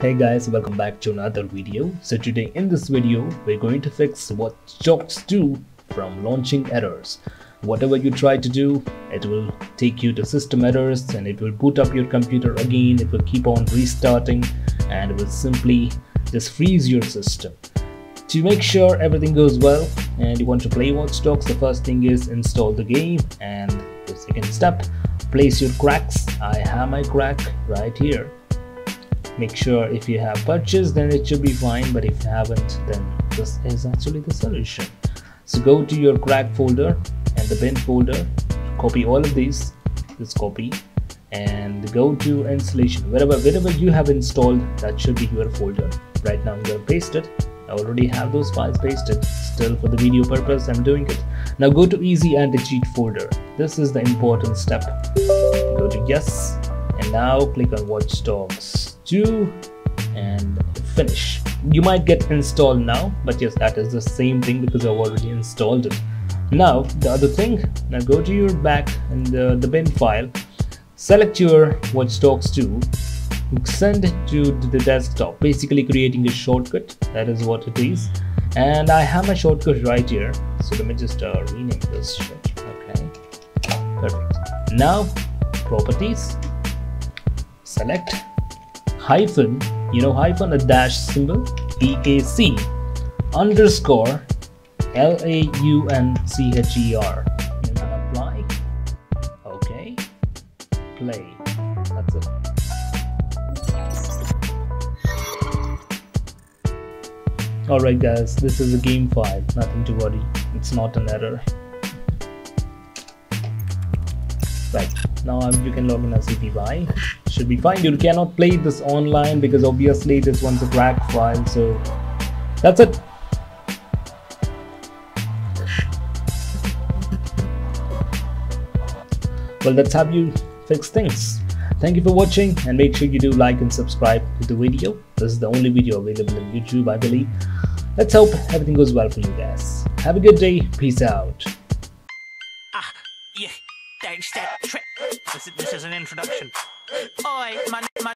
Hey guys, welcome back to another video. So today in this video we're going to fix what Watch Dogs do from launching errors. Whatever you try to do, it will take you to system errors and it will boot up your computer again, it will keep on restarting and it will simply just freeze your system. To make sure everything goes well and you want to play Watch Dogs, the first thing is install the game, and the second step, place your cracks. I have my crack right here. Make sure if you have purchased then it should be fine, but if you haven't then this is actually the solution. So go to your crack folder and the bin folder, copy all of these, just copy, and go to installation. Wherever you have installed, that should be your folder. Right now I'm going to paste it. I already have those files pasted. Still, for the video purpose I'm doing it. Now go to easy anti-cheat folder. This is the important step. Go to yes, and now click on Watch Dogs 2 and finish. You might get installed now, but yes, that is the same thing because I've already installed it. Now the other thing, now go to your back and the bin file, select your Watch Dogs 2, send it to the desktop, basically creating a shortcut. That is what it is, and I have my shortcut right here, so let me just rename this shit. Okay, perfect. Now properties, select hyphen, you know, hyphen a dash symbol, EAC_LAUNCHER, and apply. Okay, play. That's it. Alright guys, this is a game file, nothing to worry, it's not an error. Right, now you can log in as CPY, should be fine. You cannot play this online because obviously this one's a crack file, so that's it. Well, that's how you fix things. Thank you for watching, and make sure you do like and subscribe to the video. This is the only video available on YouTube, I believe. Let's hope everything goes well for you guys. Have a good day. Peace out. Yeah, don't step trip. This is an introduction. Oi, my